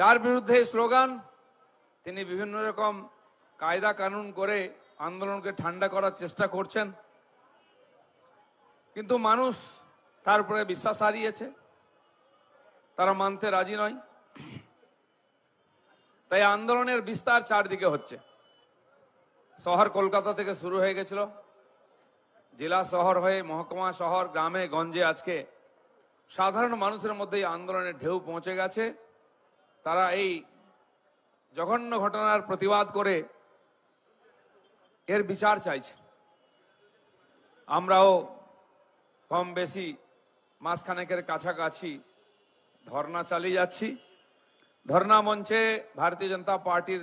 যার বিরুদ্ধে স্লোগান, তিনি বিভিন্ন রকম কায়দা কানুন করে আন্দোলনকে ঠান্ডা করার চেষ্টা করছেন, কিন্তু মানুষ তার উপরে বিশ্বাস হারিয়েছে, তারা মানতে রাজি নয়। তাই আন্দোলনের বিস্তার চারদিকে হচ্ছে। শহর কলকাতা থেকে শুরু হয়ে গেছিল, জেলা শহর হয়ে মহকুমা শহর, গ্রামে গঞ্জে আজকে সাধারণ মানুষের মধ্যে এই আন্দোলনের ঢেউ পৌঁছে গেছে। তারা এই জঘন্য ঘটনার প্রতিবাদ করে এর বিচার চাইছে। আমরাও কম বেশি মাসখানেকের কাছাকাছি ধর্না চালিয়ে যাচ্ছি। ধর্না মঞ্চে ভারতীয় জনতা পার্টির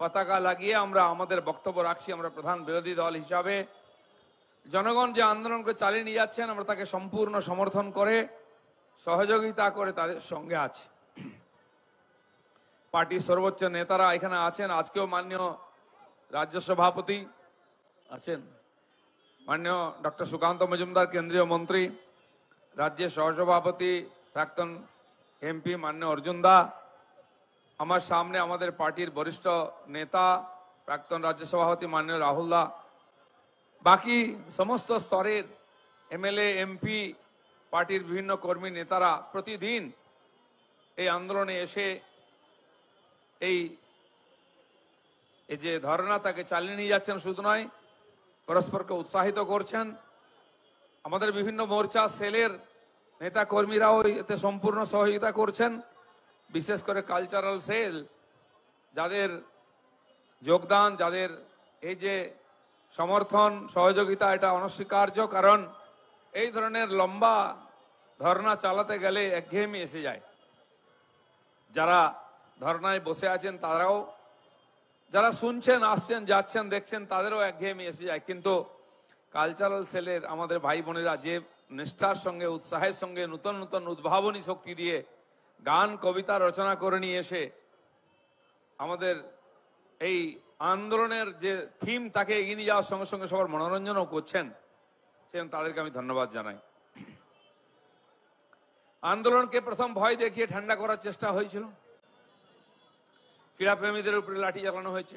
পতাকা লাগিয়ে আমরা আমাদের বক্তব্য রাখছি। আমরা প্রধান বিরোধী দল হিসাবে জনগণ যে আন্দোলনকে চালিয়ে নিয়ে যাচ্ছেন, আমরা তাকে সম্পূর্ণ সমর্থন করে সহযোগিতা করে তাদের সঙ্গে আছি। পার্টির সর্বোচ্চ নেতারা এখানে আছেন, আজকেও মাননীয় রাজ্য সভাপতি আছেন, মাননীয় ডক্টর সুকান্ত মজুমদার কেন্দ্রীয় মন্ত্রী, রাজ্যের সহসভাপতি প্রাক্তন এমপি মাননীয় অর্জুন দা, আমার সামনে আমাদের পার্টির বরিষ্ঠ নেতা প্রাক্তন রাজ্য সভাপতি মাননীয় রাহুল দা, বাকি সমস্ত স্তরের এমএলএ এমপি পার্টির বিভিন্ন কর্মী নেতারা প্রতিদিন এই আন্দোলনে এসে এই যে ধর্না তাকে চালিয়ে নিয়ে যাচ্ছেন, শুধু নয় পরস্পরকে উৎসাহিত করছেন। আমাদের বিভিন্ন মোর্চা সেলের নেতা কর্মীরাও এতে সম্পূর্ণ সহযোগিতা করছেন, বিশেষ করে কালচারাল সেল, যাদের যোগদান, যাদের এই যে সমর্থন সহযোগিতা, এটা অনস্বীকার্য। কারণ এই ধরনের লম্বা ধর্না চালাতে গেলে একঘেয়েমি এসে যায়। যারা ধর্নায় বসে আছেন তারাও, যারা শুনছেন, আসছেন, যাচ্ছেন, দেখছেন, তাদেরও একঘেয়েমি এসে যায়। কিন্তু কালচারাল সেলের আমাদের ভাই বোনেরা যে নিষ্ঠার সঙ্গে, উৎসাহের সঙ্গে, নূতন নূতন উদ্ভাবনী শক্তি দিয়ে গান কবিতা রচনা করে নিয়ে এসে আমাদের এই আন্দোলনের যে থিম তাকে এগিয়ে নিয়ে যাওয়ার সঙ্গে সঙ্গে সবার মনোরঞ্জনও করছেন, সেজন্য তাদেরকে আমি ধন্যবাদ জানাই। আন্দোলনকে প্রথম ভয় দেখিয়ে ঠান্ডা করার চেষ্টা হয়েছিল, ক্রীড়াপ্রেমীদের উপরে লাঠি চালানো হয়েছে,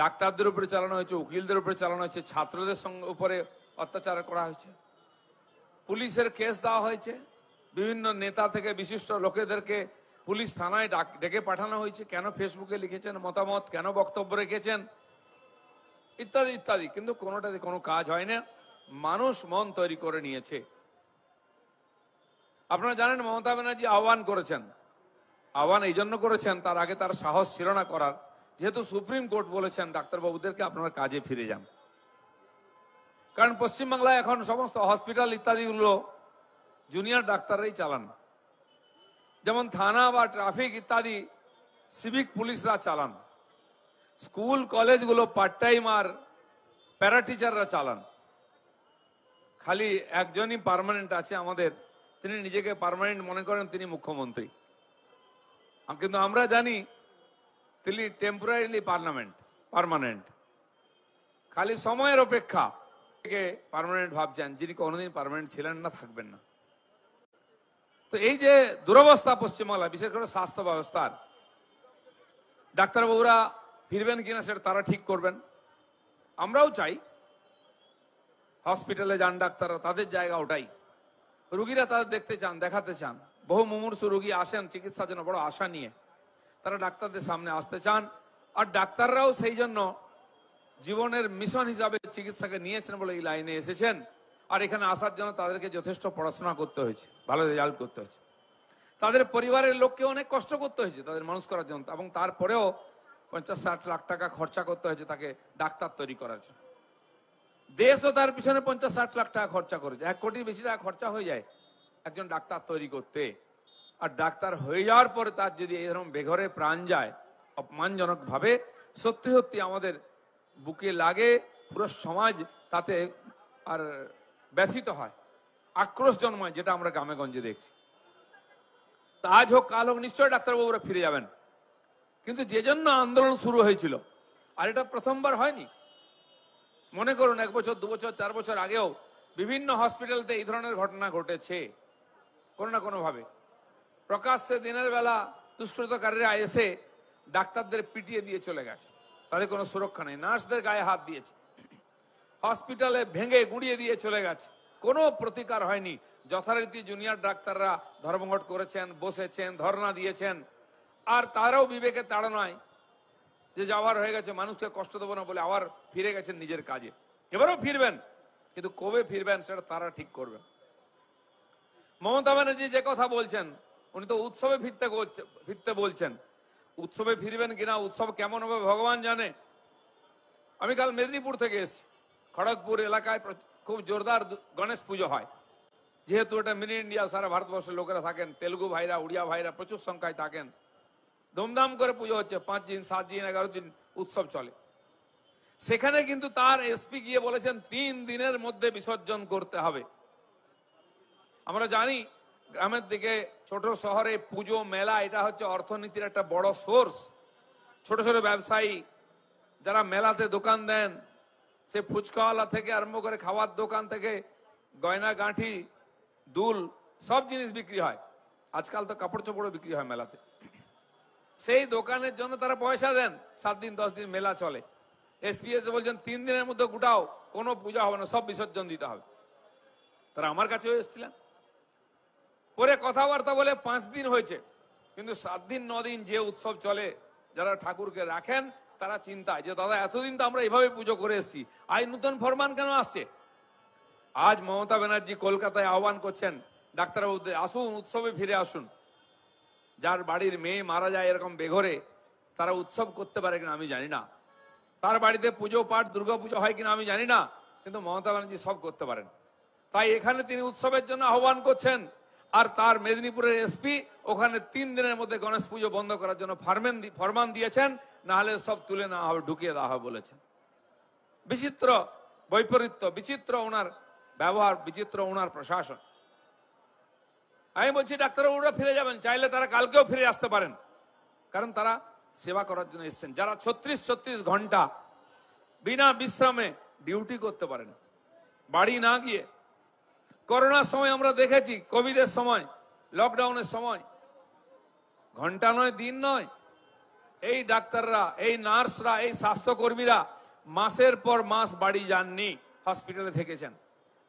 ডাক্তারদের উপরে চালানো হয়েছে, উকিলদের উপরে চালানো হয়েছে, ছাত্রদের উপরে অত্যাচার করা হয়েছে, পুলিশের কেস দেওয়া হয়েছে, বিভিন্ন নেতা থেকে বিশিষ্ট লোকেদেরকে পুলিশ থানায় ডেকে পাঠানো হয়েছে, কেন ফেসবুকে লিখেছেন মতামত, কেন বক্তব্য রেখেছেন, ইত্যাদি ইত্যাদি। কিন্তু কোনোটাতে কোনো কাজ হয় না, মানুষ মন তৈরি করে নিয়েছে। আপনারা জানেন মমতা ব্যানার্জি আহ্বান করেছেন, আহ্বান এই জন্য করেছেন, তার আগে তার সাহস ছিল না করার, যেহেতু সুপ্রিম কোর্ট বলেছেন ডাক্তারবাবুদেরকে আপনারা কাজে ফিরে যান। কারণ পশ্চিমবাংলায় এখন সমস্ত হসপিটাল ইত্যাদিগুলো জুনিয়র ডাক্তাররাই চালান, যেমন থানা বা ট্রাফিক ইত্যাদি সিভিক পুলিশরা চালান, স্কুল কলেজগুলো পার্ট টাইম আর প্যারা টিচাররা চালান। খালি একজনই পার্মানেন্ট আছে আমাদের, তিনি নিজেকে পার্মানেন্ট মনে করেন, তিনি মুখ্যমন্ত্রী, কিন্তু আমরা জানি তিনি টেম্পোরারিলি পার্মানেন্ট, খালি সময়ের অপেক্ষা থেকে পার্মানেন্ট ভাবছেন, যিনি কোনোদিন পার্মানেন্ট ছিলেন না, থাকবেন না। তো এই যে দুরবস্থা পশ্চিমবাংলা, বিশেষ করে স্বাস্থ্য ব্যবস্থার, ডাক্তারবাবুরা ফিরবেন কিনা সেটা তারা ঠিক করবেন। আমরাও চাই হসপিটালে যান ডাক্তাররা, তাদের জায়গা ওটাই, রুগীরা তাদের দেখতে চান, দেখাতে চান, বহু মুমূর্ষু রোগী আসেন চিকিৎসার জন্য বড় আশা নিয়ে, তারা ডাক্তারদের সামনে আসতে চান। আর ডাক্তাররাও সেই জন্য জীবনের মিশন হিসাবে চিকিৎসাকে নিয়েছেন বলে এই লাইনে এসেছেন। আর এখানে আসার জন্য তাদেরকে যথেষ্ট পড়াশোনা করতে হয়েছে, ভালো রেজাল্ট করতে হয়েছে, তাদের পরিবারের লোককে অনেক কষ্ট করতে হয়েছে তাদের মানুষ করার জন্য, এবং তারপরেও 50-60 লাখ টাকা খরচা করতে হয়েছে তাকে ডাক্তার তৈরি করার জন্য। দেশও তার পিছনে 50-60 লাখ টাকা খরচা করেছে, 1 কোটির বেশি টাকা খরচা হয়ে যায় একজন ডাক্তার তৈরি করতে। আর ডাক্তার হয়ে যাওয়ার পরে তার যদি এরকম বেঘরে প্রাণ যায় অপমানজনক ভাবে, সত্যি সত্যি আমাদের বুকে লাগে, পুরো সমাজ তাতে আর ব্যথিত হয়, আক্রোশ জন্মায়, যেটা আমরা গ্রামে গঞ্জে দেখছি। আজ হোক কাল হোক নিশ্চয়ই ডাক্তারবাবুরা ফিরে যাবেন, কিন্তু যে জন্য আন্দোলন শুরু হয়েছিল, আর এটা প্রথমবার হয়নি। মনে করুন 1 বছর 2 বছর 4 বছর আগেও বিভিন্ন হসপিটালতে এই ধরনের ঘটনা ঘটেছে কোনো না কোনোভাবে। প্রকাশ্যে দিনের বেলা দুষ্কৃতকারীরা এসে ডাক্তারদের পিটিয়ে দিয়ে চলে গেছে, তাদের কোনো সুরক্ষা নেই। নার্সদের গায়ে হাত দিয়েছে, হসপিটালে ভেঙে গুঁড়িয়ে দিয়ে চলে গেছে, কোনো প্রতিকার হয়নি। যথারীতি জুনিয়র ডাক্তাররা ধর্মঘট করেছেন, বসেছেন, ধর্ণা দিয়েছেন। আর তারাও বিবেকে তাড়নায় যে যাওয়ার হয়ে গেছে, মানুষকে কষ্ট দেবো না বলে আবার ফিরে গেছেন নিজের কাজে। এবারও ফিরবেন, কিন্তু কবে ফিরবেন সেটা তারা ঠিক করবেন। মমতা ব্যানার্জি যে কথা বলছেন, উনি তো উৎসবে ফিরতে বলছেন। উৎসবে ফিরবেন কিনা, উৎসব কেমন হবে ভগবান জানে। আমি কাল মেদিনীপুর থেকে এসেছি। খড়গপুর এলাকায় খুব জোরদার গণেশ পুজো হয়, যেহেতু এটা মিনি ইন্ডিয়া, সারা ভারতবর্ষের লোকেরা থাকেন, তেলুগু ভাইরা, উড়িয়া ভাইরা প্রচুর সংখ্যায় থাকেন। ধুমধাম করে পুজো হচ্ছে, 5 দিন 7 দিন 11 দিন উৎসব চলে। সেখানে কিন্তু তার এসপি গিয়ে বলেছেন 3 দিনের মধ্যে বিসর্জন করতে হবে। আমরা জানি গ্রামের দিকে ছোট শহরে পুজো মেলা এটা হচ্ছে অর্থনীতির একটা বড় সোর্স। ছোট ছোট ব্যবসায়ী যারা মেলাতে দোকান দেন, সে ফুচকাওয়ালা থেকে আরম্ভ করে খাওয়ার দোকান থেকে গয়না গাঁঠি দুল সব জিনিস বিক্রি হয়। আজকাল তো কাপড় চোপড়ও বিক্রি হয় মেলাতে। সেই দোকানের জন্য তারা পয়সা দেন। 7 দিন 10 দিন মেলা চলে। এসপিএস বলছেন 3 দিনের মধ্যে গোটাও কোনো পূজা হবে না, সব বিসর্জন দিতে হবে। তারা আমার কাছেও এসেছিলেন, পরে কথাবার্তা বলে 5 দিন হয়েছে, কিন্তু 7 দিন 9 দিন যে উৎসব চলে, যারা ঠাকুরকে রাখেন তারা চিন্তায় যে দাদা এতদিন তো আমরা এইভাবে পুজো করে এসেছি, আজ নতুন ফরমান কেন আসছে? আজ মমতা ব্যানার্জি কলকাতায় আহ্বান করছেন ডাক্তারবাবুদের, আসুন উৎসবে ফিরে আসুন। যার বাড়ির মেয়ে মারা যায় এরকম বেঘরে, তারা উৎসব করতে পারে কিনা আমি জানি না, তার বাড়িতে পুজো পাঠ দুর্গা পুজো হয় কিনা আমি জানি না, কিন্তু মমতা ব্যানার্জি সব করতে পারেন। তাই এখানে তিনি উৎসবের জন্য আহ্বান করছেন। আর তার মেদিনীপুরের এসপি ওখানে 3 দিনের মধ্যে গণেশ পুজো বন্ধ করার জন্য ফরমান দিয়েছেন, নাহলে সব তুলে না হবে, ঢুকিয়ে দেওয়া হবে বলেছেন। বিচিত্র বৈপরীত্য, বিচিত্র ওনার ব্যবহার, বিচিত্র ওনার প্রশাসন। আমি বলছি ডাক্তারবাবুরা ফিরে যাবেন, চাইলে তারা কালকেও ফিরে আসতে পারেন, কারণ তারা সেবা করার জন্য এসছেন। যারা 36 ঘন্টা বিনা বিশ্রামে ডিউটি করতে পারেন, বাড়ি না গিয়ে। করোনার সময় আমরা দেখেছি, কোভিডের সময়, লকডাউনের সময়, ঘন্টা নয় দিন নয়, এই ডাক্তাররা, এই নার্সরা, এই স্বাস্থ্যকর্মীরা মাসের পর মাস বাড়ি যাননি, হসপিটালে থেকেছেন।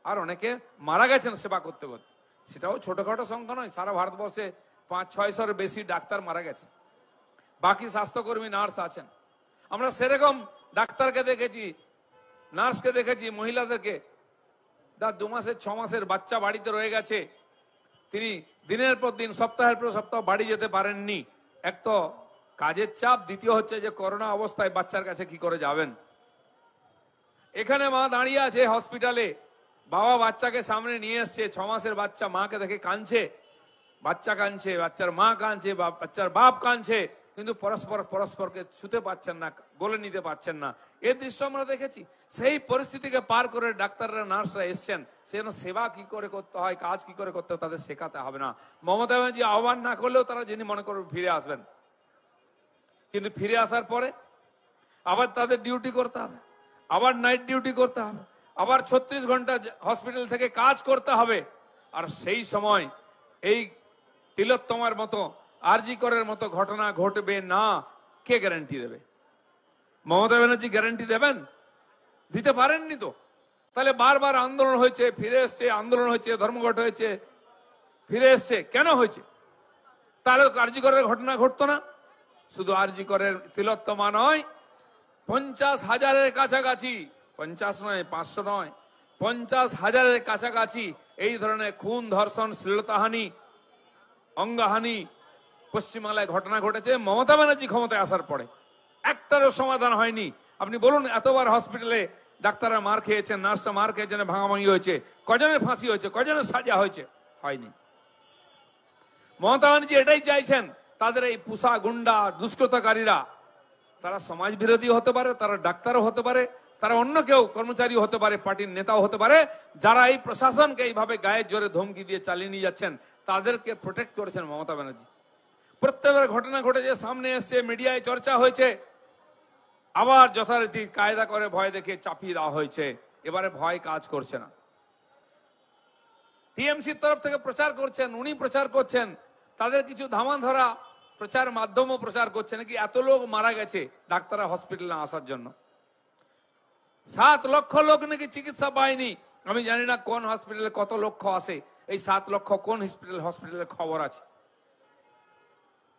আর অনেকে মারা গেছেন সেবা করতে করতে, সেটাও ছোটখাটো সংখ্যা নয়। সারা ভারতবর্ষে 500-600 বেশি ডাক্তার মারা গেছেন, বাকি স্বাস্থ্যকর্মী নার্স আছেন। আমরা সেরকম ডাক্তারকে দেখেছি, নার্সকে দেখেছি, মহিলাদেরকে, তার 2 মাসের 6 মাসের বাচ্চা বাড়িতে রয়ে গেছে, তিনি দিনের পর দিন, সপ্তাহের পর সপ্তাহ বাড়ি যেতে পারেননি। এক তো কাজের চাপ, দ্বিতীয় হচ্ছে যে করোনা অবস্থায় বাচ্চার কাছে কি করে যাবেন। এখানে মা দাঁড়িয়ে আছে হসপিটালে, বাবা বাচ্চাকে সামনে নিয়ে এসছে, 6 মাসের বাচ্চা মাকে দেখে কাঁদছে, বাচ্চা কাঁদছে, বাচ্চার মা কাঁদছে, বাচ্চার বাপ কাঁদছে, কিন্তু পরস্পরকে ছুঁতে পারছেন না, গলে নিতে পারছেন না। এই দৃশ্য আমরা দেখেছি। সেই পরিস্থিতিকে পার করে ডাক্তাররা নার্সরা এসছেন, সেন সেবা কি করে করতে হয়, কাজ কি করে করতে হয় তাদের শেখাতে হবে না। মমতা ব্যানার্জি আহ্বান না করলেও তারা যিনি মনে করবেন ফিরে আসবেন, কিন্তু ফিরে আসার পরে আবার তাদের ডিউটি করতে হবে, আবার নাইট ডিউটি করতে হবে, আবার 36 ঘন্টা হসপিটাল থেকে কাজ করতে হবে। আর সেই সময় এই তিলোত্তমার মতো, আরজি করের মতো ঘটনা ঘটবে না, কে গ্যারান্টি দেবে? মমতা ব্যানার্জি গ্যারান্টি দেবেন? দিতে পারেননি তো। তাহলে বারবার আন্দোলন হয়েছে, ফিরে এসছে, আন্দোলন হয়েছে, ধর্মঘট হয়েছে, ফিরে এসছে, কেন হয়েছে? তাহলে আরজি করের ঘটনা ঘটতো না। শুধু আরজি করের তিলোত্তমা নয়, 50,000-এর কাছাকাছি, 50 নয় 500 নয়, 50,000-এর কাছাকাছি এই ধরনের খুন, ধর্ষণ, শ্লীলতাহানি, অঙ্গহানি পশ্চিমবাংলায় ঘটনা ঘটেছে মমতা ব্যানার্জি ক্ষমতায় আসার পরে। একটারও সমাধান হয়নি। আপনি বলুন, এতবার হসপিটালে ডাক্তাররা মার খেয়েছেন, নার্সরা মার খেয়েছেন, ভাঙাভাঙি হয়েছে, কজনের ফাঁসি হয়েছে, কজনের সাজা হয়েছে? হয়নি। মমতা ব্যানার্জি এটাই চাইছেন, তাদের এই পুষা গুন্ডা দুষ্কৃতকারীরা, তারা সমাজ বিরোধী হতে পারে, তারা ডাক্তারও হতে পারে, তারা অন্য কেউ কর্মচারী হতে পারে, পার্টির নেতাও হতে পারে, যারা এই প্রশাসনকে এইভাবে গায়ে জোরে ধমকি দিয়ে চালিয়ে নিয়ে যাচ্ছেন, তাদেরকে প্রোটেক্ট করেছেন মমতা ব্যানার্জি। প্রত্যেকবার ঘটনা ঘটেছে, সামনে এসছে, মিডিয়ায় চর্চা হয়েছে, আবার যথারীতি কায়দা করে ভয় দেখে চাপিয়ে দেওয়া হয়েছে। এবারে ভয় কাজ করছে না। টিএমসির তরফ থেকে প্রচার করছেন, উনি প্রচার করছেন, তাদের কিছু ধামা ধরা, প্রচার মাধ্যমও প্রচার করছে নাকি এত লোক মারা গেছে ডাক্তাররা হসপিটালে আসার জন্য। 7 লক্ষ লোক নাকি চিকিৎসা পায়নি। আমি জানি না কোন হসপিটালে কত লক্ষ আসে, এই 7 লক্ষ কোন হসপিটালে খবর আছে।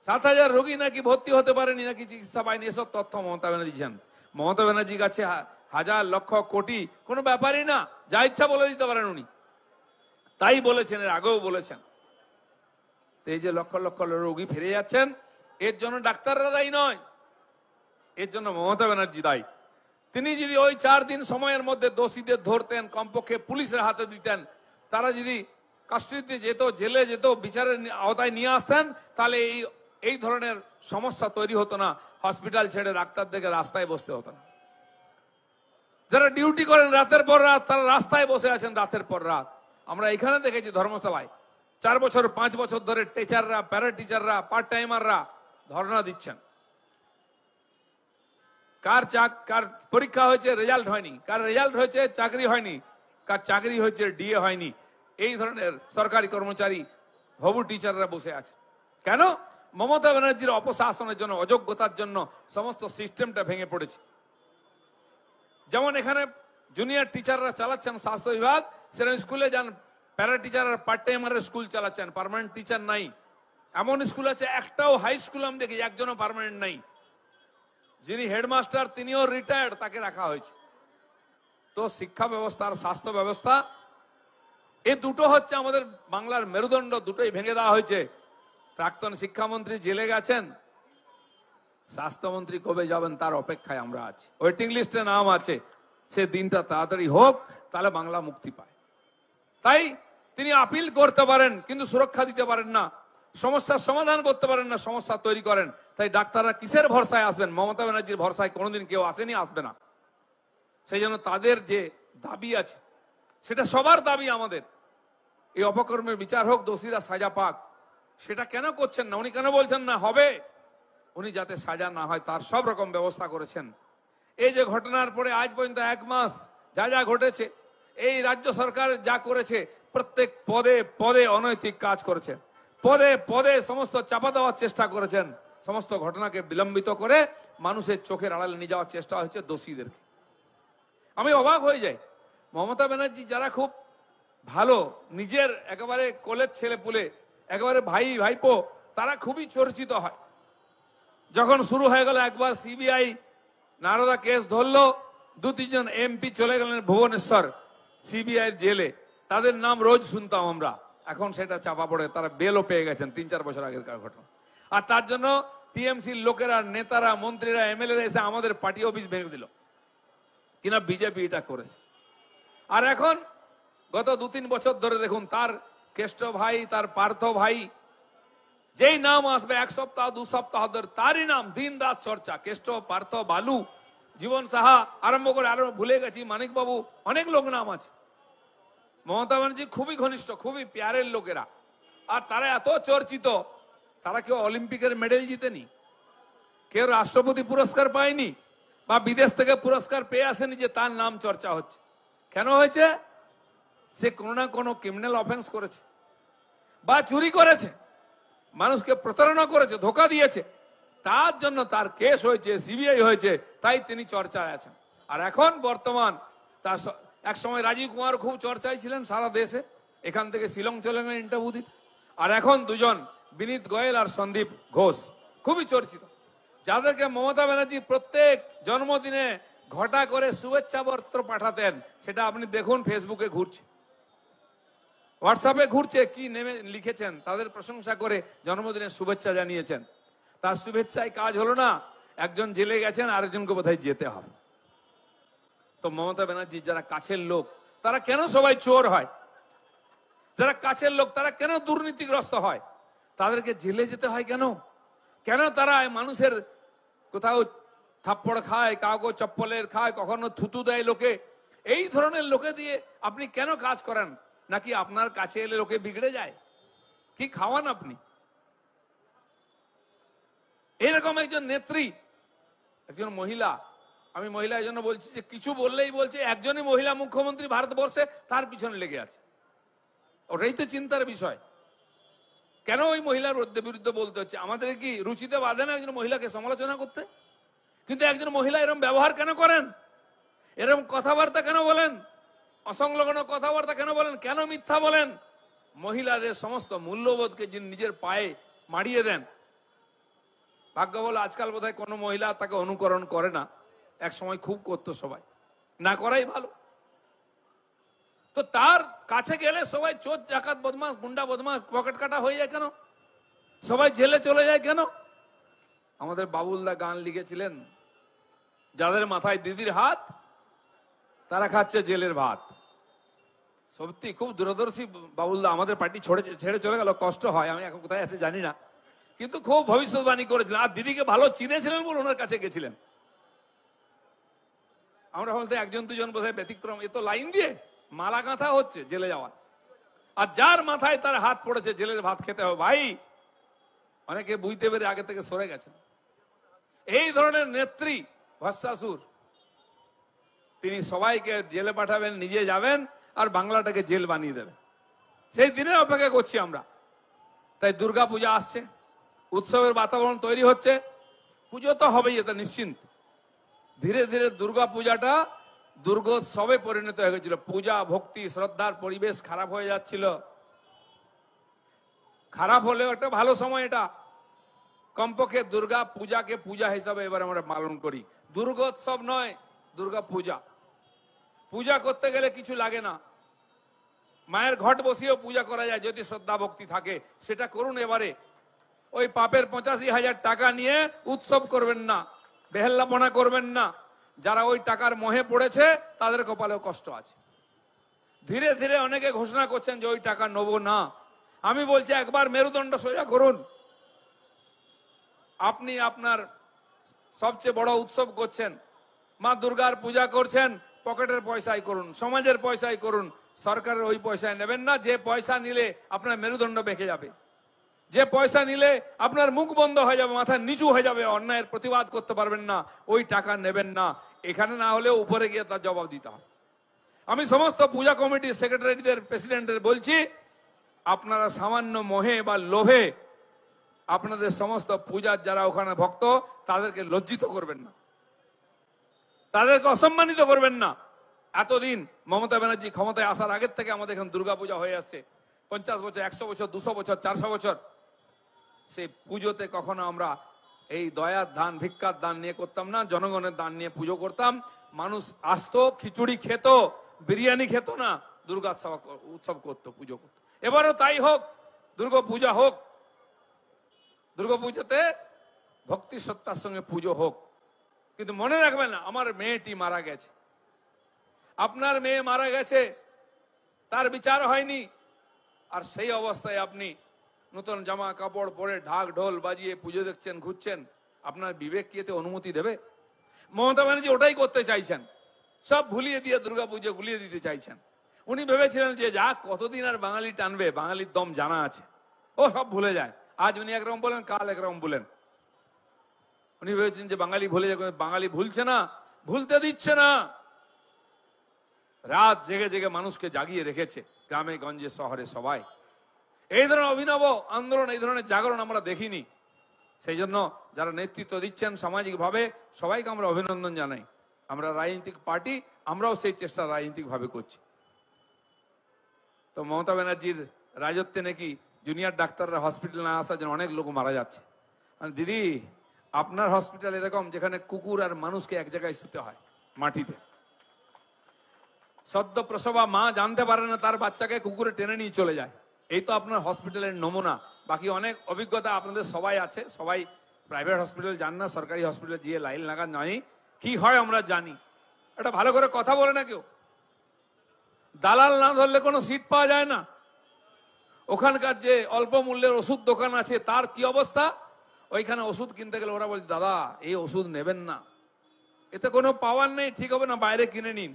7000 রোগী নাকি ভর্তি হতে পারেনি, নাকি চিকিৎসা পায়নি। এসব তথ্য মমতা ব্যানার্জি জান। মমতা ব্যানার্জির কাছে হাজার লক্ষ কোটি কোনো ব্যাপারই না, যা ইচ্ছা বলে দিতে পারেন উনি, তাই বলেছেন, এর আগেও বলেছেন। এই যে লক্ষ লক্ষ রোগী ফিরে যাচ্ছেন, এর জন্য ডাক্তাররা দায়ী নয়, এর জন্য মমতা ব্যানার্জি দায়ী। তিনি যদি ওই 4 দিন সময়ের মধ্যে দোষীদের ধরতেন, কমপক্ষে পুলিশের হাতে দিতেন, তারা যদি কাস্টডিতে যেত, জেলে যেত, বিচারের আওতায় নিয়ে আসতেন, তাহলে এই ধরনের সমস্যা তৈরি হতো না। হসপিটাল ছেড়ে ডাক্তারদেরকে রাস্তায় বসতে হতো না। যারা ডিউটি করেন রাতের পর রাত, তারা রাস্তায় বসে আছেন রাতের পর রাত। আমরা এখানে দেখেছি ধর্মশালায় 4 বছর 5 বছর ধরে টিচাররা, প্যারা টিচাররা, পার্ট টাইমাররা ধর্ণা দিচ্ছেন। কার পরীক্ষা হয়েছে রেজাল্ট হয়নি, কার রেজাল্ট হয়েছে চাকরি হয়নি, কার চাকরি হয়েছে ডিএ হয়নি। এই ধরনের সরকারি কর্মচারী, হবু টিচাররা বসে আছে। কেন? মমতা ব্যানার্জির অপশাসনের জন্য, অযোগ্যতার জন্য সমস্ত সিস্টেমটা ভেঙে পড়েছে। যেমন এখানে জুনিয়র টিচাররা চালাচ্ছেন স্বাস্থ্য বিভাগ, সেরকম স্কুলে যান প্যারা টিচার আর পার্ট টাইমারের স্কুল চালাচ্ছেন, পার্মানেন্ট টিচার নাই। এমন স্কুল আছে একটাও, হাই স্কুল আমি দেখি একজনও পার্মানেন্ট নাই। যিনি হেডমাস্টার তিনিও রিটায়ার্ড, তাকে রাখা হয়েছে। তো শিক্ষা ব্যবস্থা আর স্বাস্থ্য ব্যবস্থা, এ দুটো হচ্ছে আমাদের বাংলার মেরুদণ্ড, দুটোই ভেঙে দেওয়া হয়েছে। প্রাক্তন শিক্ষামন্ত্রী জেলে গেছেন, স্বাস্থ্যমন্ত্রী কবে যাবেন তার অপেক্ষায় আমরা আছি, ওয়েটিং লিস্টে নাম আছে। সে দিনটা তাড়াতাড়ি হোক, তাহলে বাংলা মুক্তি পায়। তাই তিনি আপিল করতে পারেন, কিন্তু সুরক্ষা দিতে পারেন না, সমস্যার সমাধান করতে পারেন না, সমস্যা তৈরি করেন। তাই ডাক্তাররা কিসের ভরসায় আসবেন? মমতা ব্যানার্জির ভরসায় কোনোদিন কেউ আসেনি, আসবে না। সেই জন্য তাদের যে দাবি আছে, সেটা সবার দাবি আমাদের। এই অপকর্মের বিচার হোক, দোষীরা সাজা পাক। সেটা কেন করছেন না উনি? কেন বলছেন না হবে? উনি যাতে সাজা না হয় তার সব রকম ব্যবস্থা করেছেন। এই যে ঘটনার পরে আজ পর্যন্ত 1 মাস যা যা ঘটেছে, এই রাজ্য সরকার যা করেছে, প্রত্যেক পদে পদে অনৈতিক কাজ করেছে, পদে পদে সমস্ত চাপা দেওয়ার চেষ্টা করেছেন। সমস্ত ঘটনাকে বিলম্বিত করে মানুষের চোখের আড়ালে নিয়ে যাওয়ার চেষ্টা হয়েছে দোষীদেরকে। আমি অবাক হয়ে যাই, মমতা ব্যানার্জি যারা খুব ভালো, নিজের একেবারে কোলের ছেলে পুলে, একেবারে ভাই ভাইপো, তারা খুবই চর্চিত হয়। যখন শুরু হয়ে গেল, একবার সিবিআই নারদা কেস ধরলো, 2-3 জন এমপি চলে গেলেন ভুবনেশ্বর সিবিআইয়ের জেলে, তাদের নাম রোজ শুনতাম আমরা। এখন সেটা চাপা পড়ে, তারা বেলও পেয়ে গেছেন 3-4 বছর আগের ঘটনা। আর তার জন্য টিএমসির লোকেরা, নেতারা, মন্ত্রীরা, এমএলএরা এসে আমাদের পার্টি অফিস ভেঙে দিল, কিনা বিজেপি এটা করেছে। আর এখন গত 2-3 বছর ধরে দেখুন, তার কেষ্ট ভাই, তার পার্থ ভাই, যেই নাম আসবে 1 সপ্তাহ 2 সপ্তাহ ধরে তারই নাম, দিন রাত চর্চা। কেষ্ট, পার্থ, বালু, জীবন সাহা আরম্ভ করে, আরো ভুলে গেছি, মানিকবাবু, অনেক লোক নাম আছে। মমতা ব্যানার্জি খুবই ঘনিষ্ঠ, খুবই প্যারের লোকেরা, আর তারা এত চর্চিত। তারা কেউ অলিম্পিকের মেডেল জিতেনি, কেউ রাষ্ট্রপতি পুরস্কার পায়নি, বা বিদেশ থেকে পুরস্কার পেয়ে আসেনি যে তার নাম চর্চা হচ্ছে। কেন হয়েছে? সে কোনো না কোনো ক্রিমিনাল অফেন্স করেছে, বা চুরি করেছে, মানুষকে প্রতারণা করেছে, ধোকা দিয়েছে। তার জন্য তার কেস হয়েছে, সিবিআই হয়েছে, তাই তিনি চর্চায় আছেন। আর এখন বর্তমান, তার এক সময় রাজীব কুমার খুব চর্চায় ছিলেন সারা দেশে, এখান থেকে শিলং চলে গেলেন ইন্টারভিউ দিতে। আর এখন 2 জন, বিনীত গোয়েল আর সন্দীপ ঘোষ, খুবই চর্চিত, যাদেরকে মমতা ব্যানার্জি প্রত্যেক জন্মদিনে ঘটা করে শুভেচ্ছা পত্র পাঠাতেন। সেটা আপনি দেখুন, ফেসবুকে ঘুরছে, হোয়াটসঅ্যাপে ঘুরছে, কি নেমে লিখেছেন, তাদের প্রশংসা করে জন্মদিনের শুভেচ্ছা জানিয়েছেন। তার শুভেচ্ছায় কাজ হলো না, একজন জেলে গেছেন, আরেকজনকে কোথায় যেতে হবে। তো মমতা ব্যানার্জির যারা কাছের লোক, তারা কেন সবাই চোর হয়? যারা কাছের লোক তারা কেন দুর্নীতিগ্রস্ত হয়? তাদেরকে জেলে যেতে হয় কেন? কেন তারা মানুষের কোথাও থাপ্পড় খায়, কাউকে চপ্পলের খায়, কখনো থুতু দেয় লোকে? এই ধরনের লোকে দিয়ে আপনি কেন কাজ করেন? নাকি আপনার কাছে এলে লোকে বিগড়ে যায়? কি খাওয়ান আপনি? এরকম একজন নেত্রী, একজন মহিলা, আমি মহিলা এই জন্য বলছি যে কিছু বললেই বলছে একজনই মহিলা মুখ্যমন্ত্রী ভারতবর্ষে, তার পিছনে লেগে আছে। ওটাই তো চিন্তার বিষয়। কেন ওই মহিলার বিরুদ্ধে বলতে হচ্ছে? আমাদের কি রুচিতে বাঁধে না একজন মহিলাকে সমালোচনা করতে? কিন্তু একজন মহিলা এরকম ব্যবহার কেন করেন? এরকম কথাবার্তা কেন বলেন? অসংলগ্ন কথাবার্তা কেন বলেন? কেন মিথ্যা বলেন? মহিলাদের সমস্ত মূল্যবোধকে যিনি নিজের পায়ে মারিয়ে দেন। ভাগ্য বলে আজকাল বোধহয় কোনো মহিলা তাকে অনুকরণ করে না, এক সময় খুব করতো সবাই, না করাই ভালো। তো তার কাছে গেলে সবাই চোর ডাকাত বদমাস গুন্ডা বদমাস পকেট কাটা হয়ে যায় কেন? সবাই জেলে চলে যায় কেন? আমাদের বাবুলদা গান লিখেছিলেন, যাদের মাথায় দিদির হাত তারা খাচ্ছে জেলের ভাত। সত্যি খুব দূরদর্শী বাবুলদা, আমাদের পার্টি ছেড়ে চলে গেল, কষ্ট হয়। আমি এখন কোথায় আছে জানি না, কিন্তু খুব ভবিষ্যৎবাণী করেছিলেন। আর দিদিকে ভালো চিনেছিলেন বলে ওনার কাছে গেছিলেন। আমরা বলতে একজন দুজন বোধহয় ব্যতিক্রম, এ তো লাইন দিয়ে মালা কাঁথা হচ্ছে জেলে যাওয়ার। আর যার মাথায় তার হাত পড়েছে জেলের ভাত খেতে হবে। ভাই, অনেকে বুঝতে পেরে আগে থেকে সরে গেছেন। এই ধরনের নেত্রী ভস্মাসুর, তিনি সবাইকে জেলে পাঠাবেন, নিজে যাবেন আর বাংলাটাকে জেল বানিয়ে দেবেন। সেই দিনের অপেক্ষা করছি আমরা। তাই দুর্গাপূজা আসছে, উৎসবের বাতাবরণ তৈরি হচ্ছে, পুজো তো হবেই, এটা নিশ্চিন্ত। ধীরে ধীরে দুর্গাপূজাটা দুর্গোৎসবে পরিণত হয়ে গেছিল। পূজা ভক্তি শ্রদ্ধার পরিবেশ খারাপ হয়ে যাচ্ছিল। খারাপ হলেও একটা ভালো সময় এটা। কমপক্ষে দুর্গা পূজাকে পূজা হিসাবে এবার আমরা পালন করি। দুর্গোৎসব নয়, দুর্গা পূজা। পূজা করতে গেলে কিছু লাগে না, মায়ের ঘট বসিয়েও পূজা করা যায় যদি শ্রদ্ধা ভক্তি থাকে। সেটা করুন এবারে। ওই পাপের 85,000 টাকা নিয়ে উৎসব করবেন না, বেহেল্লাপনা করবেন না। যারা ওই টাকার মোহে পড়েছে তাদের কপালেও কষ্ট আছে। ধীরে ধীরে অনেকে ঘোষণা করছেন যে ওই টাকা নেব না। আমি বলছি একবার মেরুদণ্ড সোজা করুন। আপনি আপনার সবচেয়ে বড় উৎসব করছেন, মা দুর্গার পূজা করছেন, পকেটের পয়সায় করুন, সমাজের পয়সায় করুন, সরকারের ওই পয়সায় নেবেন না যে পয়সা নিলে আপনার মেরুদণ্ড বেঁকে যাবে, যে পয়সা নিলে আপনার মুখ বন্ধ হয়ে যাবে, মাথা নিচু হয়ে যাবে, অন্যায়ের প্রতিবাদ করতে পারবেন না। ওই টাকা নেবেন না। এখানে না হলেও উপরে গিয়ে তার জবাব দিতে হবে। আমি সমস্ত পূজা কমিটির সেক্রেটারিদের, প্রেসিডেন্টদের বলছি, আপনারা সামান্য মোহে বা লোভে আপনাদের সমস্ত পূজার যারা ওখানে ভক্ত তাদেরকে লজ্জিত করবেন না, তাদেরকে অসম্মানিত করবেন না। এতদিন মমতা ব্যানার্জি ক্ষমতায় আসার আগের থেকে আমাদের এখানে দুর্গাপূজা হয়ে আসছে 50 বছর, 100 বছর, 200 বছর, 400 বছর। সেই পুজোতে কখনো আমরা এই দয়ার দান, ভিক্ষার দান নিয়ে করতাম না, জনগণের দান নিয়ে পুজো করতাম। মানুষ আসতো, খিচুড়ি খেত, বিরিয়ানি খেত না, দুর্গা উৎসব করতো, পুজো করত। এবারও তাই হোক, দুর্গা পূজা হোক, দুর্গা পূজাতে ভক্তি সত্তার সঙ্গে পুজো হোক। কিন্তু মনে রাখবেন না, আমার মেয়েটি মারা গেছে, আপনার মেয়ে মারা গেছে, তার বিচার হয়নি। আর সেই অবস্থায় আপনি নতুন জামা কাপড় পরে ঢাক ঢোল বাজিয়ে পুজো দেখছেন, ঘুরছেন। আপনার বিবেক কি এতে অনুমতি দেবে? মমতা ব্যানার্জি ওটাই করতে চাইছেন, সব ভুলিয়ে দিয়ে দুর্গা পুজো ভুলিয়ে দিতে চাইছেন। উনি ভেবেছিলেন যে যা, কতদিন আর বাঙালি টানবে, বাঙালির দম জানা আছে, ও সব ভুলে যায়। আজ উনি একরকম বলেন, কাল একরকম বলেন। উনি ভেবেছেন যে বাঙালি ভুলে যাবে। বাঙালি ভুলছে না, ভুলতে দিচ্ছে না। রাত জেগে জেগে মানুষকে জাগিয়ে রেখেছে, গ্রামে গঞ্জে শহরে সবাই। এই ধরনের অভিনব আন্দোলন, এই ধরনের জাগরণ আমরা দেখিনি। সেই জন্য যারা নেতৃত্ব দিচ্ছেন সামাজিকভাবে, সবাইকে আমরা অভিনন্দন জানাই। আমরা রাজনৈতিক পার্টি, আমরাও সেই চেষ্টা রাজনৈতিকভাবে করছি। তো মমতা ব্যানার্জির রাজত্বে নাকি জুনিয়র ডাক্তাররা হসপিটাল না আসার জন্য অনেক লোক মারা যাচ্ছে। দিদি, আপনার হসপিটাল এরকম যেখানে কুকুর আর মানুষকে এক জায়গায় শুতে হয় মাটিতে। সদ্য প্রসবা মা জানতে পারে না তার বাচ্চাকে কুকুরে টেনে নিয়ে চলে যায়। এই তো আপনার হসপিটালের নমুনা। বাকি অনেক অভিজ্ঞতা আপনাদের সবাই আছে। সবাই প্রাইভেট হসপিটাল যান না, সরকারি হসপিটাল গিয়ে লাইন লাগান নয় কি হয় আমরা জানি। এটা ভালো করে কথা বলে না কেউ। দালাল না ধরলে কোনো সিট পাওয়া যায় না। ওখানকার যে অল্প মূল্যের ওষুধ দোকান আছে তার কি অবস্থা! ওইখানে ওষুধ কিনতে গেলে ওরা বলছে, দাদা এই ওষুধ নেবেন না, এতে কোনো পাওয়ার নেই, ঠিক হবে না, বাইরে কিনে নিন।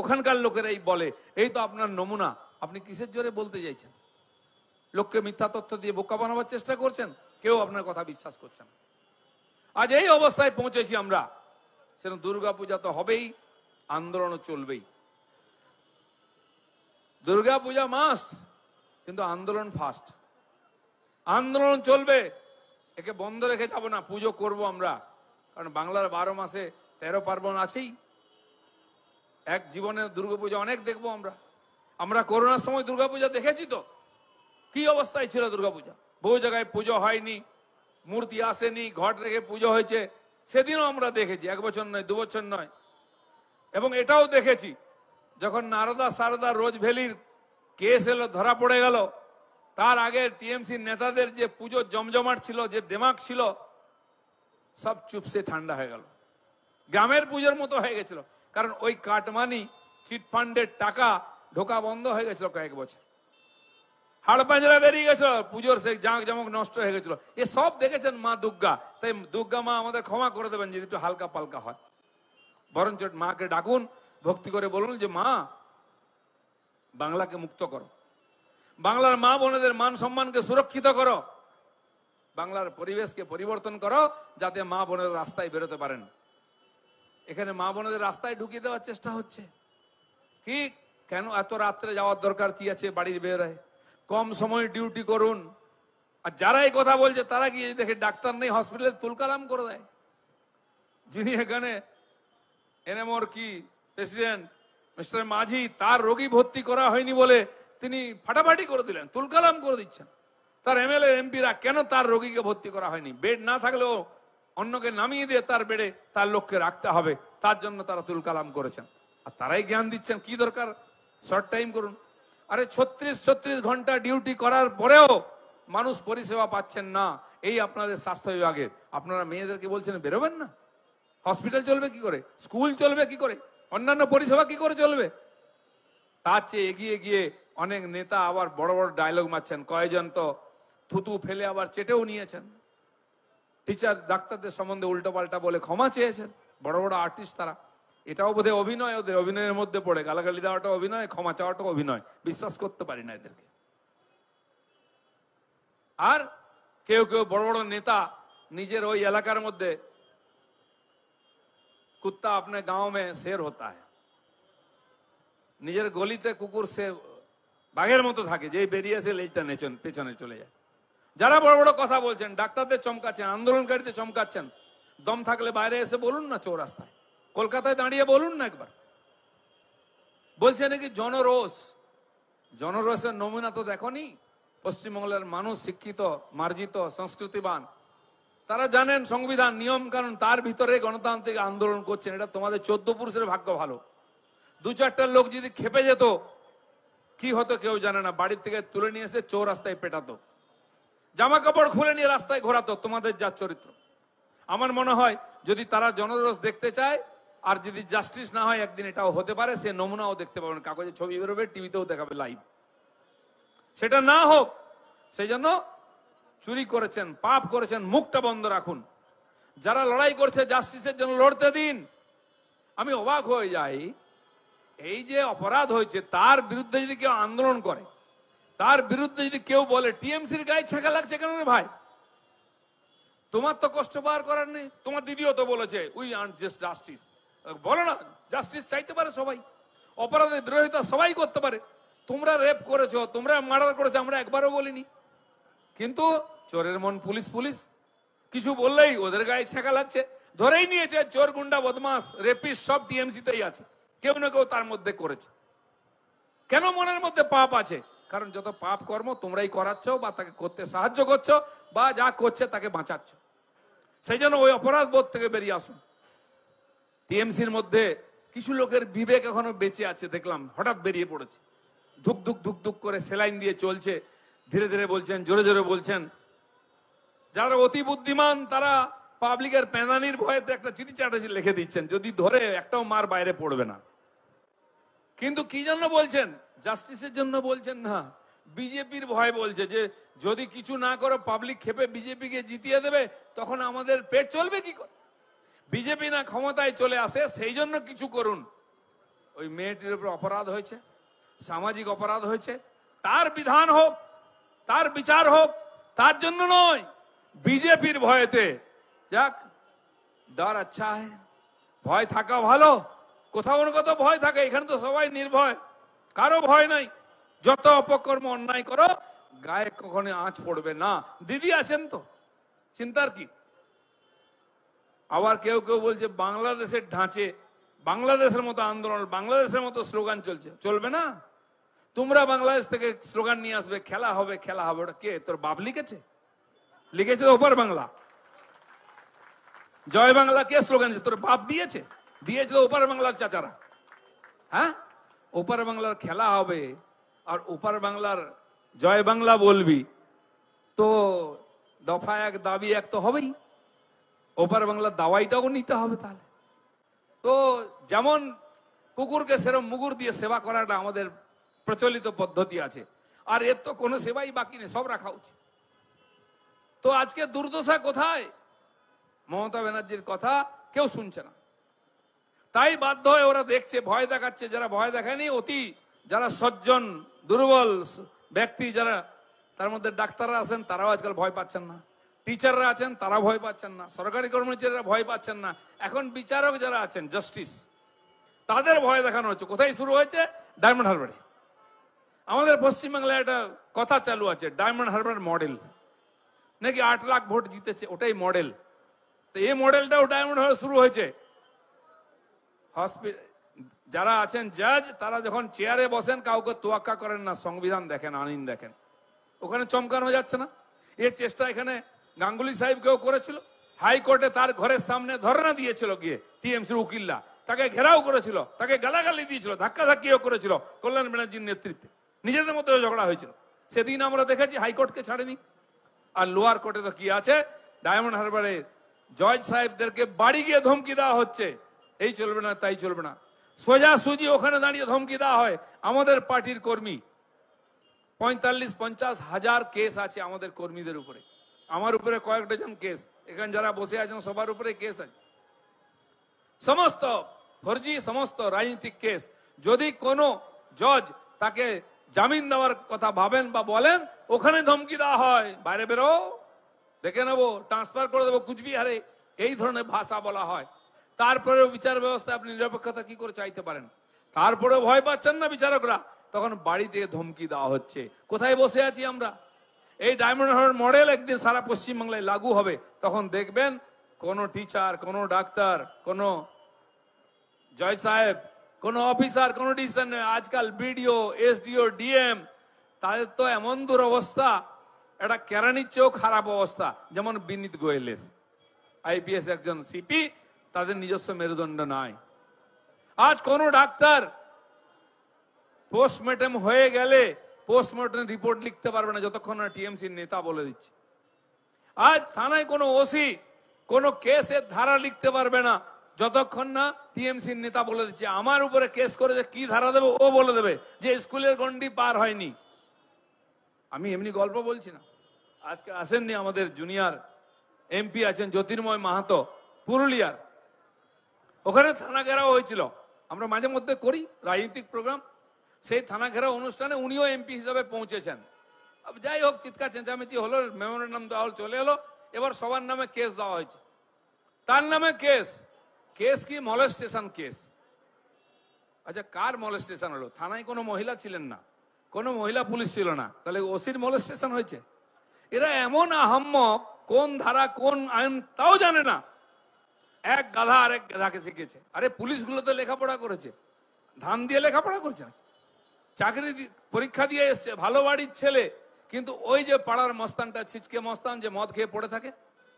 ওখানকার লোকেরাই বলে। এই তো আপনার নমুনা। আপনি কিসের জোরে বলতে চাইছেন? লোককে মিথ্যা তথ্য দিয়ে বোকা বানাবার চেষ্টা করছেন, কেউ আপনার কথা বিশ্বাস করছেন। আজ এই অবস্থায় পৌঁছেছি আমরা। সেরকম দুর্গাপূজা তো হবেই, আন্দোলনও চলবেই। দুর্গাপূজা মাস্ট, কিন্তু আন্দোলন ফার্স্ট। আন্দোলন চলবে, একে বন্ধ রেখে যাব না, পুজো করব আমরা। কারণ বাংলার 12 মাসে 13 পার্বণ আছেই, এক জীবনে দুর্গাপূজা অনেক দেখবো আমরা। আমরা করোনার সময় দুর্গাপূজা দেখেছি তো, কি অবস্থায় ছিল দুর্গাপূজা। বহু জায়গায় পুজো হয়নি, মূর্তি আসেনি, ঘট রেখে পুজো হয়েছে, সেদিনও আমরা দেখেছি, 1 বছর নয়, 2 বছর নয়। এবং এটাও দেখেছি যখন নারদা সারদা রোজভ্যালির কেস এলো, ধরা পড়ে গেল, তার আগে টিএমসি নেতাদের যে পুজো জমজমাট ছিল, যে দেমাক ছিল, সব চুপসে ঠান্ডা হয়ে গেল, গ্রামের পুজোর মতো হয়ে গেছিল। কারণ ওই কাটমানি চিটফান্ডের টাকা ঢোকা বন্ধ হয়ে গেছিল কয়েক বছর, হাড়পাঁজরা বেরিয়ে গেছিল, পুজোর সেই জাঁক জমক নষ্ট হয়ে গেছিল। এসব দেখেছেন মা দুর্গা, তাই দুর্গা মা আমাদের ক্ষমা করে দেবেন যদি একটু হালকা পালকা হয়। বরঞ্চ মাকে ডাকুন, ভক্তি করে বলুন যে মা বাংলাকে মুক্ত করো, বাংলার মা বোনেদের মান সম্মানকে সুরক্ষিত করো, বাংলার পরিবেশকে পরিবর্তন করো, যাতে মা বোনেরা রাস্তায় বেরোতে পারেন। এখানে মা বোনেদের রাস্তায় ঢুকিয়ে দেওয়ার চেষ্টা হচ্ছে, কি কেন এত রাত্রে যাওয়ার দরকার কি আছে, বাড়ির বেরোয়, কম সময় ডিউটি করুন। আর যারা এই কথা বলছে তারা গিয়ে দেখে ডাক্তার নেই, হসপিটালে তুলকালাম করে দেয়। যিনি এখানে এনএমওর কি প্রেসিডেন্ট মিস্টার মাঝি, তার রোগী ভর্তি করা হয়নি বলে তিনি ফাটাফাটি করে দিলেন, তুলকালাম করে দিচ্ছেন। তার এমএলএ এমপিরা কেন তার রোগীকে ভর্তি করা হয়নি, বেড না থাকলেও অন্যকে নামিয়ে দিয়ে তার বেডে তার লোককে রাখতে হবে, তার জন্য তারা তুলকালাম করেছেন। আর তারাই জ্ঞান দিচ্ছেন কি দরকার, শর্ট টাইম করুন। আরে 36 ঘন্টা ডিউটি করার পরেও মানুষ পরিষেবা পাচ্ছেন না, এই আপনাদের স্বাস্থ্য বিভাগের। আপনারা মেয়েদেরকে বলছেন বেরোবেন না, হসপিটাল চলবে কি করে, স্কুল চলবে কি করে, অন্যান্য পরিষেবা কি করে চলবে। তার চেয়ে এগিয়ে গিয়ে অনেক নেতা আবার বড় বড় ডায়লগ মারছেন, কয়েকজন তো থুতু ফেলে আবার চেটেও নিয়েছেন, টিচার ডাক্তারদের সম্বন্ধে উল্টোপাল্টা বলে ক্ষমা চেয়েছেন, বড় বড় আর্টিস্ট তারা। এটাও বোধহয় অভিনয়, ওদের অভিনয়ের মধ্যে পড়ে, গালাগালি দেওয়াটা অভিনয়, ক্ষমা চাওয়াটাও অভিনয়। বিশ্বাস করতে পারি না এদেরকে। আর কেউ কেউ বড় বড় নেতা নিজের ওই এলাকার মধ্যে, কুত্তা আপনার গাঁও মে শের হতা হ্যায়, নিজের গলিতে কুকুর সে বাঘের মতো থাকে, যেই বেরিয়ে আসে লেজটা নেচন পেছনে চলে যায়। যারা বড় বড় কথা বলছেন, ডাক্তারদের চমকাচ্ছেন, আন্দোলনকারীদের চমকাচ্ছেন, দম থাকলে বাইরে এসে বলুন না, চৌরাস্তায় কলকাতায় দাঁড়িয়ে বলুন না একবার। বলছে নাকি জনরোষ, জনরোষের নমুনা তো দেখনি। পশ্চিমবাংলার মানুষ শিক্ষিত, মার্জিত, সংস্কৃতিবান, তারা জানেন সংবিধান, নিয়ম কানুন, তার ভিতরে গণতান্ত্রিক আন্দোলন করছেন। এটা তোমাদের 14 পুরুষের ভাগ্য ভালো। 2-4টা লোক যদি খেপে যেত কি হতো কেউ জানে না, বাড়ির থেকে তুলে নিয়ে এসে চৌরাস্তায় পেটাতো, জামা কাপড় খুলে নিয়ে রাস্তায় ঘোরাতো। তোমাদের যা চরিত্র, আমার মনে হয় যদি তারা জনরোষ দেখতে চায় আর যদি জাস্টিস না হয় একদিন এটাও হতে পারে, সে নমুনাও দেখতে পাবেন, কাগজে ছবি বেরোবে, টিভিতেও দেখাবে লাইভ। সেটা না হোক সেই জন্য চুরি করেছেন, পাপ করেছেন, মুখটা বন্ধ রাখুন। যারা লড়াই করছে জাস্টিসের জন্য লড়তে দিন। আমি অবাক হয়ে যাই, এই যে অপরাধ হয়েছে তার বিরুদ্ধে যদি কেউ আন্দোলন করে, তার বিরুদ্ধে যদি কেউ বলে টিএমসির গায়ে ছেঁকা লাগছে কেন রে ভাই, তোমার তো কষ্ট পাওয়ার করার নেই, তোমার দিদিও তো বলেছে উই ওয়ান্ট জাস্ট জাস্টিস। বলো না, জাস্টিস চাইতে পারে সবাই, অপরাধের বিরোধিতা সবাই করতে পারে। তোমরা রেপ করেছো, তোমরা মার্ডার করেছো, আমরা একবারও বলিনি। কিন্তু চোরের মন পুলিশ, পুলিশ কিছু বললেই ওদের গায়ে ছেঁকা লাগছে। ধরেই নিয়েছে চোর, গুন্ডা, বদমাস, রেপিস্ট সব টিএমসিতেই আছে, কেউ না কেউ তার মধ্যে করেছে। কেন মনের মধ্যে পাপ আছে? কারণ যত পাপ কর্ম তোমরাই করাচ্ছ, বা তাকে করতে সাহায্য করছো, বা যা করছে তাকে বাঁচাচ্ছ। সেই জন্য ওই অপরাধ বোধ থেকে বেরিয়ে আসুন। টিএমসির মধ্যে কিছু লোকের বিবেক এখনো বেঁচে আছে, দেখলাম হঠাৎ বেরিয়ে পড়েছে, ধুক ধুক ধুক ধুক করে সেলাইন দিয়ে চলছে, ধীরে ধীরে বলছেন, জোরে জোরে বলছেন। যারা অতি বুদ্ধিমান তারা পাবলিকের পেনানির ভয়েতে একটা চিঠি চাটাচি লিখে দিচ্ছেন, যদি ধরে একটাও মার বাইরে পড়বে না। কিন্তু কি জন্য বলছেন? জাস্টিসের জন্য বলছেন না, বিজেপির ভয় বলছে যে যদি কিছু না করো পাবলিক ক্ষেপে বিজেপিকে জিতিয়ে দেবে, তখন আমাদের পেট চলবে কি করে, বিজেপি না ক্ষমতায় চলে আসে, সেই জন্য কিছু করুন। ওই মেয়েটির উপর অপরাধ হয়েছে, সামাজিক অপরাধ হয়েছে, তার বিধান হোক, তার বিচার হোক, তার জন্য নয়, বিজেপির ভয়েতে। যাক, ডর আচ্ছা হয়, ভয় থাকা ভালো, কোথাও না কোথাও ভয় থাকে। এখানে তো সবাই নির্ভয়, কারো ভয় নাই। যত অপকর্ম, অন্যায় করো, গায়ে কখনো আঁচ পড়বে না। দিদি আছেন তো, চিন্তার কি? আবার কেউ কেউ বলছে বাংলাদেশের ঢাঁচে বাংলাদেশের মতো আন্দোলন, বাংলাদেশের মতো স্লোগান চলছে, চলবে না? তোমরা বাংলাদেশ থেকে স্লোগান নিয়ে আসবে, খেলা হবে, খেলা হবে। ওটা কে? তোর বাপ লিখেছে? লিখেছে ওপার বাংলা, জয় বাংলা কে স্লোগান দিয়েছে? তোর বাপ দিয়েছে? দিয়েছিল ওপার বাংলার চাচারা। হ্যাঁ, ওপার বাংলার খেলা হবে আর ওপার বাংলার জয় বাংলা বলবি তো দফা এক দাবি এক তো হবেই, ওপার বাংলার দাওয়াইটাও নিতে হবে। তাহলে তো যেমন কুকুরকে সেরম মুগুর দিয়ে সেবা করাটা আমাদের প্রচলিত পদ্ধতি আছে, আর এর তো কোনো সেবাই বাকি নেই, সব রাখা উচিত। তো আজকে দুর্দশা কোথায়? মমতা ব্যানার্জির কথা কেউ শুনছে না, তাই বাধ্য হয়ে ওরা দেখছে, ভয় দেখাচ্ছে। যারা ভয় দেখায়নি, অতি যারা সজ্জন দুর্বল ব্যক্তি, যারা তার মধ্যে ডাক্তাররা আছেন, তারাও আজকাল ভয় পাচ্ছেন না, টিচাররা আছেন তারা ভয় পাচ্ছেন না, সরকারি কর্মচারীরা ভয় পাচ্ছেন না, এখন বিচারক যারা আছেন জাস্টিস, তাদের ভয় দেখানো হচ্ছে। কোথায় শুরু হয়েছে? ডায়মন্ড হারবারে। আমাদের পশ্চিমবাংলায় একটা কথা চালু আছে, ডায়মন্ড হারবার মডেল, নাকি 8 লাখ ভোট জিতেছে, ওটাই মডেল। তো এই মডেলটাও ডায়মন্ড হারবার শুরু হয়েছে। যারা আছেন জাজ, তারা যখন চেয়ারে বসেন কাউকে তোয়াক্কা করেন না, সংবিধান দেখেন, আইন দেখেন। ওখানে চমকানো যাচ্ছে না? এর চেষ্টা এখানে গাঙ্গুলি সাহেবকেও করেছিল। হাইকোর্টে তার ঘরের সামনে ধর্ণা দিয়েছিল গিয়ে টিএমসির উকিলরা, তাকে ঘেরাও করেছিল, তাকে গালাগালি দিয়েছিল, ধাক্কাধাক্কিও করেছিল কল্যাণ ব্যানার্জির নেতৃত্বে, নিজেদের মধ্যে ঝগড়া হয়েছিল। সেদিন আমরা দেখেছি হাইকোর্টকে ছাড়েনি। আর লোয়ার কোর্টে তো কি আছে, ডায়মন্ড হারবারে জজ সাহেবদেরকে বাড়ি গিয়ে ধমকি দেওয়া হচ্ছে, এই চলবে না, তাই চলবে না। সোজাসুজি ওখানে দাঁড়িয়ে ধমকি দেওয়া হয়। আমাদের পার্টির কর্মী 45-50 হাজার কেস আছে আমাদের কর্মীদের উপরে, আমার উপরে কয়েক ডজন কেস, এখানে যারা বসে আছেন সবার উপরে কেস আছে, সমস্ত ফর্জি, সমস্ত রাজনৈতিক কেস। যদি কোনো জজ তাকে জামিন দেওয়ার কথা ভাবেন বা বলেন, ওখানে ধমকি দেওয়া হয়, বাইরে বেরো, দেখে নেবো, ট্রান্সফার করে দেবো কুচবিহারে, এই ধরনের ভাষা বলা হয়। তারপরেও বিচার ব্যবস্থায় আপনি নিরপেক্ষতা কি করে চাইতে পারেন? তারপরেও ভয় পাচ্ছেন না বিচারকরা, তখন বাড়ি থেকে ধমকি দেওয়া হচ্ছে। কোথায় বসে আছি আমরা? এই ডায়মন্ড হারবার মডেল একদিন সারা পশ্চিমবাংলায় লাগু হবে, তখন দেখবেন কোনো টিচার, কোনো ডাক্তার, কোনো জজ সাহেব, কোনো অফিসার কোনো ডিসিশন নেই। আজকাল বিডিও, এসডিও, ডিএম, তাদের তো এমন দুরবস্থা, এটা কেরানির চেয়েও খারাপ অবস্থা। যেমন বিনীত গোয়েলের, আইপিএস একজন সিপি, তাদের নিজস্ব মেরুদণ্ড নাই। আজ কোন ডাক্তার পোস্টমর্টেম হয়ে গেলে পোস্টমর্টেম রিপোর্ট লিখতে পারবে না যতক্ষণ না টিএমসির নেতা বলে দিচ্ছে। আজ থানায় কোনো ওসি কোনো কেসের ধারা লিখতে পারবে না যতক্ষণ না টিএমসির নেতা বলে দিচ্ছে। আমার উপরে কেস করেছে, কি ধারা দেবে ও বলে দেবে, যে স্কুলের গন্ডি পার হয়নি। আমি এমনি গল্প বলছি না, আজকে আসেননি আমাদের জুনিয়র এমপি আছেন জ্যোতির্ময় মাহাতো পুরুলিয়ার, ওখানে থানা ঘেরাও হয়েছিল। আমরা মাঝে মধ্যে করি রাজনৈতিক প্রোগ্রাম, সেই থানা ঘেরাও অনুষ্ঠানে উনিও এমপি হিসাবে পৌঁছেছেন। যাই হোক, চিৎকার চেঁচামেচি হলো, মেমোরেন্ডাম দেওয়া হল, চলে এলো। এবার সবার নামে কেস দেওয়া হয়েছে, তার নামে কেস। কেস কি? Molestation case. আচ্ছা, কার মলেস্টেশন হলো? থানায় কোনো মহিলা ছিলেন না, কোনো মহিলা পুলিশ ছিল না, তাহলে ওসির মলেস্টেশন হয়েছে। এরা এমন আহাম্মক, কোন ধারা কোন আইন তাও জানে না। এক গাধা আর এক গাধাকে শিখেছে। আরে পুলিশগুলো তো লেখাপড়া করেছে, ধান দিয়ে লেখাপড়া করছে না, চাকরি পরীক্ষা দিয়ে এসছে, ভালো বাড়ির ছেলে। কিন্তু ওই যে পাড়ার মস্তানটা, ছিচকে মস্তান, যে মদ খেয়ে পড়ে থাকে,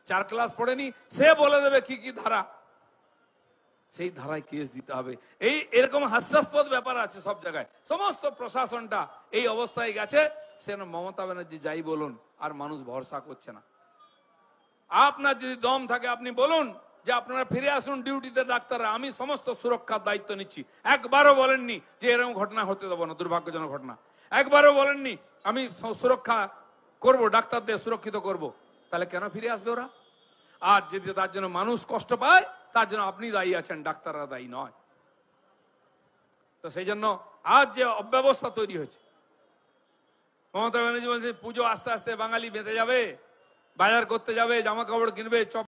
4 ক্লাস পড়েনি, সে বলে দেবে কি কি ধারা, সেই ধারায় কেস দিতে হবে। এই এরকম হাস্যাস্পদ ব্যাপার আছে সব জায়গায়। সমস্ত প্রশাসনটা এই অবস্থায় গেছে। সেন মমতা ব্যানার্জি যাই বলুন, আর মানুষ ভরসা করছে না। আপনার যদি দম থাকে আপনি বলুন যে আপনারা ফিরে আসুন ডিউটিতে ডাক্তাররা, আমি সমস্ত সুরক্ষার দায়িত্ব নিচ্ছি। একবারও বলেননি যে এরকম ঘটনা হতে দেবো না, দুর্ভাগ্যজনক ঘটনা। একবারও বলেননি আমি সুরক্ষা করব, ডাক্তারদের সুরক্ষিত করব। তাহলে কেন ফিরে আসবে ওরা? আর যদি তার জন্য মানুষ কষ্ট পায়, তার জন্য আপনি দায়ী আছেন, ডাক্তাররা দায়ী নয়। তো সেই জন্য আজ যে অব্যবস্থা তৈরি হয়েছে, মমতা ব্যানার্জি বলছে পুজো আস্তে আস্তে বাঙালি বেঁধে যাবে, বাজার করতে যাবে, জামা কাপড় কিনবে, চপ